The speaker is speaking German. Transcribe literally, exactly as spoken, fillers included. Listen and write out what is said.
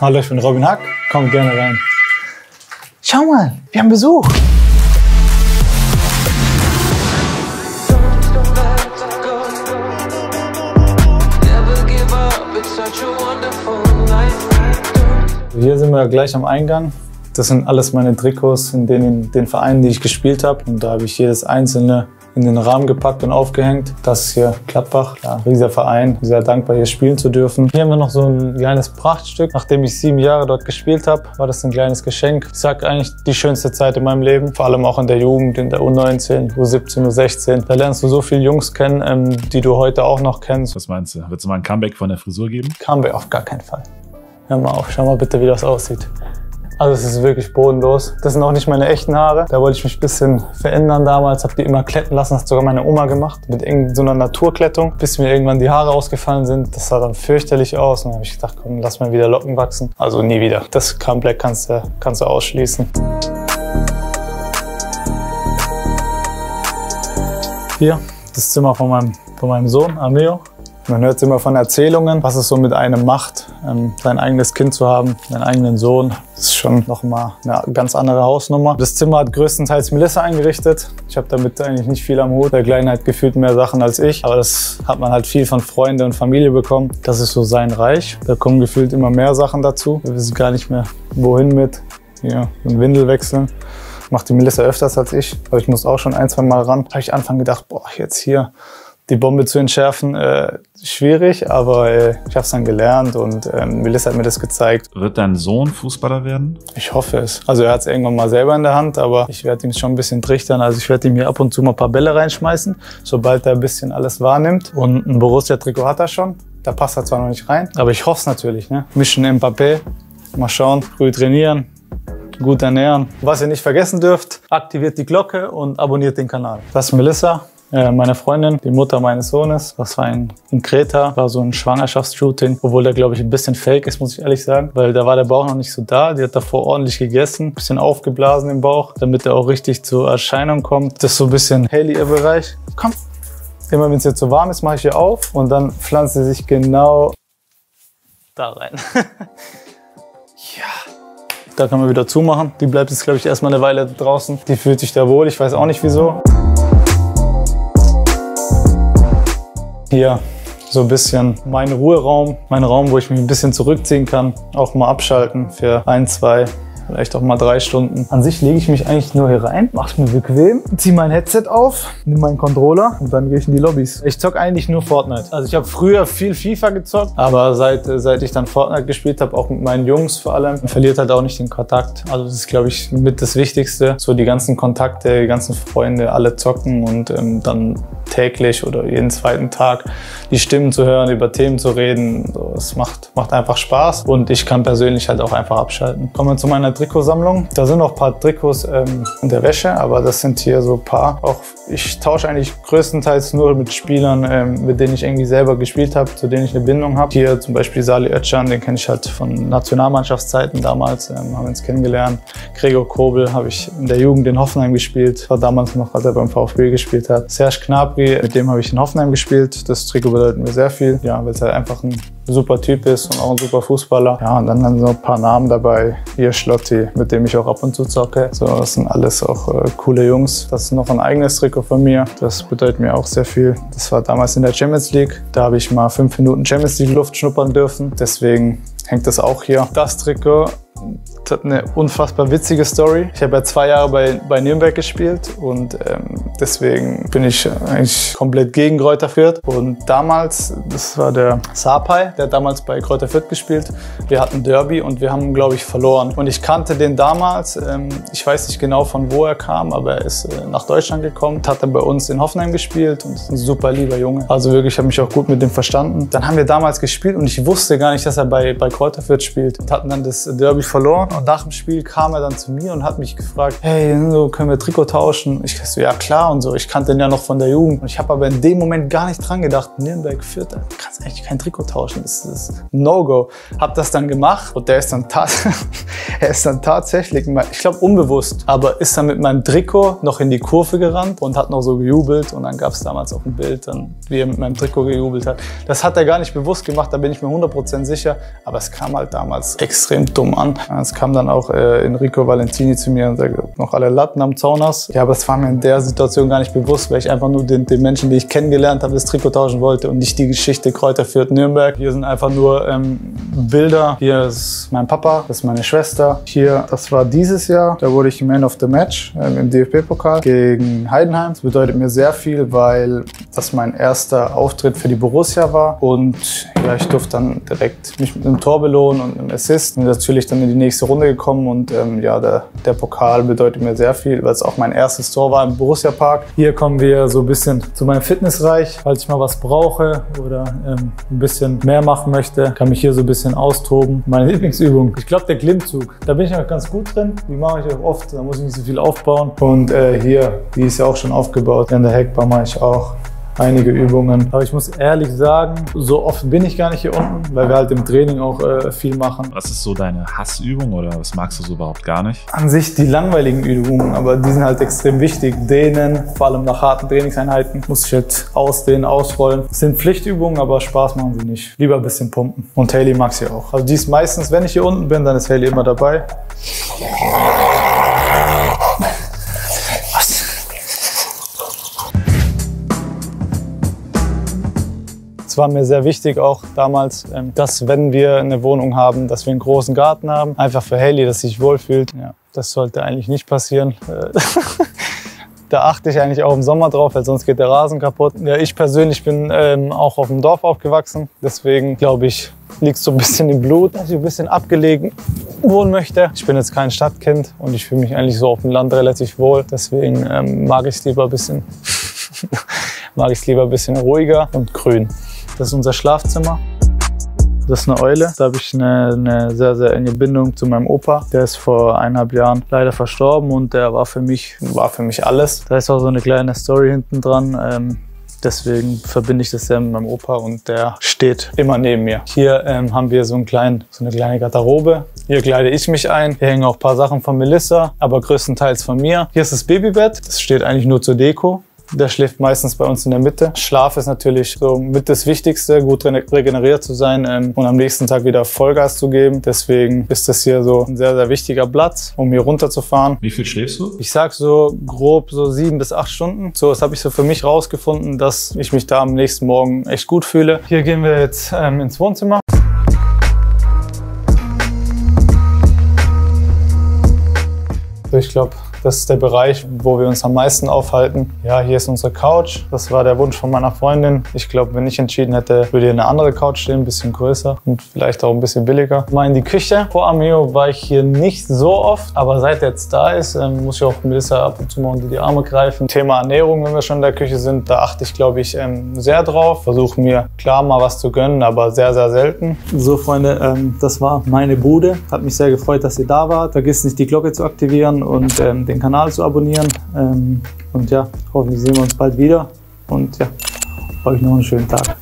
Hallo, ich bin Robin Hack. Kommt gerne rein. Schau mal, wir haben Besuch. Hier sind wir gleich am Eingang. Das sind alles meine Trikots in den, in den Vereinen, die ich gespielt habe. Und da habe ich jedes einzelne in den Rahmen gepackt und aufgehängt. Das ist hier Gladbach, ja, ein riesiger Verein. Sehr dankbar, hier spielen zu dürfen. Hier haben wir noch so ein kleines Prachtstück. Nachdem ich sieben Jahre dort gespielt habe, war das ein kleines Geschenk. Ich sage eigentlich, die schönste Zeit in meinem Leben. Vor allem auch in der Jugend, in der U neunzehn, U siebzehn, U sechzehn. Da lernst du so viele Jungs kennen, die du heute auch noch kennst. Was meinst du? Wird es mal ein Comeback von der Frisur geben? Comeback auf gar keinen Fall. Hör mal auf, schau mal bitte, wie das aussieht. Also es ist wirklich bodenlos. Das sind auch nicht meine echten Haare. Da wollte ich mich ein bisschen verändern damals. Habe die immer kletten lassen. Das hat sogar meine Oma gemacht. Mit irgendeiner Naturklettung. Bis mir irgendwann die Haare ausgefallen sind. Das sah dann fürchterlich aus. Und dann habe ich gedacht, komm, lass mal wieder Locken wachsen. Also nie wieder. Das Comeback kannst du, kannst du ausschließen. Hier, das Zimmer von meinem, von meinem Sohn, Amio. Man hört immer von Erzählungen, was es so mit einem macht, ähm, sein eigenes Kind zu haben, seinen eigenen Sohn. Das ist schon nochmal eine ganz andere Hausnummer. Das Zimmer hat größtenteils Melissa eingerichtet. Ich habe damit eigentlich nicht viel am Hut. Der Kleine hat gefühlt mehr Sachen als ich. Aber das hat man halt viel von Freunden und Familie bekommen. Das ist so sein Reich. Da kommen gefühlt immer mehr Sachen dazu. Wir wissen gar nicht mehr, wohin mit. Ja, und Windel wechseln. Macht die Melissa öfters als ich. Aber ich muss auch schon ein, zwei Mal ran. Da habe ich anfangs gedacht, boah, jetzt hier die Bombe zu entschärfen, äh, schwierig, aber äh, ich habe es dann gelernt und ähm, Melissa hat mir das gezeigt. Wird dein Sohn Fußballer werden? Ich hoffe es. Also er hat es irgendwann mal selber in der Hand, aber ich werde ihm schon ein bisschen trichtern. Also ich werde ihm hier ab und zu mal ein paar Bälle reinschmeißen, sobald er ein bisschen alles wahrnimmt. Und ein Borussia-Trikot hat er schon, da passt er zwar noch nicht rein, aber ich hoffe es natürlich. Ne? Mischen Mbappé, mal schauen, früh trainieren, gut ernähren. Was ihr nicht vergessen dürft, aktiviert die Glocke und abonniert den Kanal. Das ist Melissa. Meine Freundin, die Mutter meines Sohnes, das war ein, in Kreta, war so ein Schwangerschaftsshooting, obwohl der, glaube ich, ein bisschen fake ist, muss ich ehrlich sagen, weil da war der Bauch noch nicht so da, die hat davor ordentlich gegessen, ein bisschen aufgeblasen im Bauch, damit er auch richtig zur Erscheinung kommt. Das ist so ein bisschen Hayley ihr Bereich. Komm, immer wenn es jetzt so warm ist, mache ich hier auf und dann pflanzt sie sich genau da rein. Ja. Da kann man wieder zumachen. Die bleibt jetzt, glaube ich, erstmal eine Weile draußen. Die fühlt sich da wohl, ich weiß auch nicht wieso. Hier so ein bisschen mein Ruheraum, mein Raum, wo ich mich ein bisschen zurückziehen kann, auch mal abschalten für ein, zwei, vielleicht auch mal drei Stunden. An sich lege ich mich eigentlich nur hier rein, mache es mir bequem, ziehe mein Headset auf, nehme meinen Controller und dann gehe ich in die Lobbys. Ich zocke eigentlich nur Fortnite. Also ich habe früher viel FIFA gezockt, aber seit, seit ich dann Fortnite gespielt habe, auch mit meinen Jungs vor allem, man verliert halt auch nicht den Kontakt. Also das ist, glaube ich, mit das Wichtigste. So die ganzen Kontakte, die ganzen Freunde, alle zocken und ähm, dann täglich oder jeden zweiten Tag die Stimmen zu hören, über Themen zu reden. Es macht, macht einfach Spaß und ich kann persönlich halt auch einfach abschalten. Kommen wir zu meiner Trikotsammlung. Da sind noch ein paar Trikots ähm, in der Wäsche, aber das sind hier so ein paar. Auch ich tausche eigentlich größtenteils nur mit Spielern, ähm, mit denen ich irgendwie selber gespielt habe, zu denen ich eine Bindung habe. Hier zum Beispiel Salih Ötchan, den kenne ich halt von Nationalmannschaftszeiten damals, ähm, haben wir uns kennengelernt. Gregor Kobel habe ich in der Jugend in Hoffenheim gespielt, war damals noch, als er beim VfB gespielt hat. Serge Gnabry, mit dem habe ich in Hoffenheim gespielt. Das Trikot bedeutet mir sehr viel, ja, weil es halt einfach ein super Typ ist und auch ein super Fußballer. Ja, und dann haben so ein paar Namen dabei. Hier Schlott, mit dem ich auch ab und zu zocke. So, das sind alles auch äh, coole Jungs. Das ist noch ein eigenes Trikot von mir. Das bedeutet mir auch sehr viel. Das war damals in der Champions League. Da habe ich mal fünf Minuten Champions League Luft schnuppern dürfen. Deswegen hängt das auch hier. Das Trikot, das hat eine unfassbar witzige Story. Ich habe ja zwei Jahre bei, bei Nürnberg gespielt und ähm, deswegen bin ich eigentlich komplett gegen Greuther Fürth. Und damals, das war der Sapai, der hat damals bei Greuther Fürth gespielt. Wir hatten Derby und wir haben, glaube ich, verloren. Und ich kannte den damals, ähm, ich weiß nicht genau von wo er kam, aber er ist äh, nach Deutschland gekommen, hat dann bei uns in Hoffenheim gespielt und ist ein super lieber Junge. Also wirklich, ich habe mich auch gut mit dem verstanden. Dann haben wir damals gespielt und ich wusste gar nicht, dass er bei, bei Greuther Fürth spielt und hatten dann das Derby verloren. Und nach dem Spiel kam er dann zu mir und hat mich gefragt, hey, so können wir Trikot tauschen? Ich so, ja klar und so, ich kannte den ja noch von der Jugend. Und ich habe aber in dem Moment gar nicht dran gedacht, Nürnberg Fürth, du kannst eigentlich kein Trikot tauschen, das ist No-Go. Hab das dann gemacht und der ist dann, er ist dann tatsächlich, ich glaube unbewusst, aber ist dann mit meinem Trikot noch in die Kurve gerannt und hat noch so gejubelt. Und dann gab es damals auch ein Bild, dann, wie er mit meinem Trikot gejubelt hat. Das hat er gar nicht bewusst gemacht, da bin ich mir hundert Prozent sicher. Aber es kam halt damals extrem dumm an. Es kam dann auch äh, Enrico Valentini zu mir und sagte, noch alle Latten am Zaun hast. Ja, aber es war mir in der Situation gar nicht bewusst, weil ich einfach nur den, den Menschen, die ich kennengelernt habe, das Trikot tauschen wollte und nicht die Geschichte Greuther Fürth Nürnberg. Hier sind einfach nur ähm, Bilder. Hier ist mein Papa, das ist meine Schwester. Hier, das war dieses Jahr, da wurde ich Man of the Match ähm, im D F B-Pokal gegen Heidenheim. Das bedeutet mir sehr viel, weil das mein erster Auftritt für die Borussia war. Und ja, ich durfte dann direkt mich mit einem Tor belohnen und einem Assist. Bin natürlich dann in die nächste Runde gekommen und ähm, ja, der, der Pokal bedeutet mir sehr viel, weil es auch mein erstes Tor war im Borussia-Park. Hier kommen wir so ein bisschen zu meinem Fitnessreich. Falls ich mal was brauche oder ähm, ein bisschen mehr machen möchte, kann mich hier so ein bisschen austoben. Meine Lieblingsübung, ich glaube der Klimmzug, da bin ich noch ganz gut drin. Die mache ich auch oft, da muss ich nicht so viel aufbauen. Und äh, hier, die ist ja auch schon aufgebaut. In der Heckbar mache ich auch einige Übungen. Aber ich muss ehrlich sagen, so oft bin ich gar nicht hier unten, weil wir halt im Training auch äh, viel machen. Was ist so deine Hassübung oder was magst du so überhaupt gar nicht? An sich die langweiligen Übungen, aber die sind halt extrem wichtig. Dehnen, vor allem nach harten Trainingseinheiten, muss ich jetzt ausdehnen, ausrollen. Das sind Pflichtübungen, aber Spaß machen sie nicht. Lieber ein bisschen pumpen. Und Hayley mag sie auch. Also die ist meistens, wenn ich hier unten bin, dann ist Hayley immer dabei. War mir sehr wichtig auch damals, dass wenn wir eine Wohnung haben, dass wir einen großen Garten haben. Einfach für Hayley, dass sie sich wohlfühlt. Ja, das sollte eigentlich nicht passieren. Da achte ich eigentlich auch im Sommer drauf, weil sonst geht der Rasen kaputt. Ja, ich persönlich bin ähm, auch auf dem Dorf aufgewachsen. Deswegen, glaube ich, liegt so ein bisschen im Blut, dass ich ein bisschen abgelegen wohnen möchte. Ich bin jetzt kein Stadtkind und ich fühle mich eigentlich so auf dem Land relativ wohl. Deswegen ähm, mag ich es lieber ein bisschen, mag ich es lieber ein bisschen ruhiger und grün. Das ist unser Schlafzimmer. Das ist eine Eule. Da habe ich eine, eine sehr, sehr enge Bindung zu meinem Opa. Der ist vor eineinhalb Jahren leider verstorben und der war für mich, war für mich alles. Da ist auch so eine kleine Story hinten dran. Ähm Deswegen verbinde ich das sehr mit meinem Opa und der steht immer neben mir. Hier ähm, haben wir so, einen kleinen, so eine kleine Garderobe. Hier kleide ich mich ein. Hier hängen auch ein paar Sachen von Melissa, aber größtenteils von mir. Hier ist das Babybett. Das steht eigentlich nur zur Deko. Der schläft meistens bei uns in der Mitte. Schlaf ist natürlich so mit das Wichtigste, gut regeneriert zu sein ähm, und am nächsten Tag wieder Vollgas zu geben. Deswegen ist das hier so ein sehr, sehr wichtiger Platz, um hier runterzufahren. Wie viel schläfst du? Ich sag so grob so sieben bis acht Stunden. So, das habe ich so für mich rausgefunden, dass ich mich da am nächsten Morgen echt gut fühle. Hier gehen wir jetzt ähm, ins Wohnzimmer. So, ich glaube, das ist der Bereich, wo wir uns am meisten aufhalten. Ja, hier ist unsere Couch. Das war der Wunsch von meiner Freundin. Ich glaube, wenn ich entschieden hätte, würde hier eine andere Couch stehen, ein bisschen größer und vielleicht auch ein bisschen billiger. Mal in die Küche. Vor Amio war ich hier nicht so oft, aber seit er jetzt da ist, ähm, muss ich auch Melissa ab und zu mal unter die Arme greifen. Thema Ernährung, wenn wir schon in der Küche sind, da achte ich, glaube ich, ähm, sehr drauf. Versuche mir klar mal was zu gönnen, aber sehr, sehr selten. So, Freunde, ähm, das war meine Bude. Hat mich sehr gefreut, dass ihr da wart. Vergiss nicht, die Glocke zu aktivieren und ähm, den Kanal zu abonnieren und ja, hoffentlich sehen wir uns bald wieder und ja, euch noch einen schönen Tag.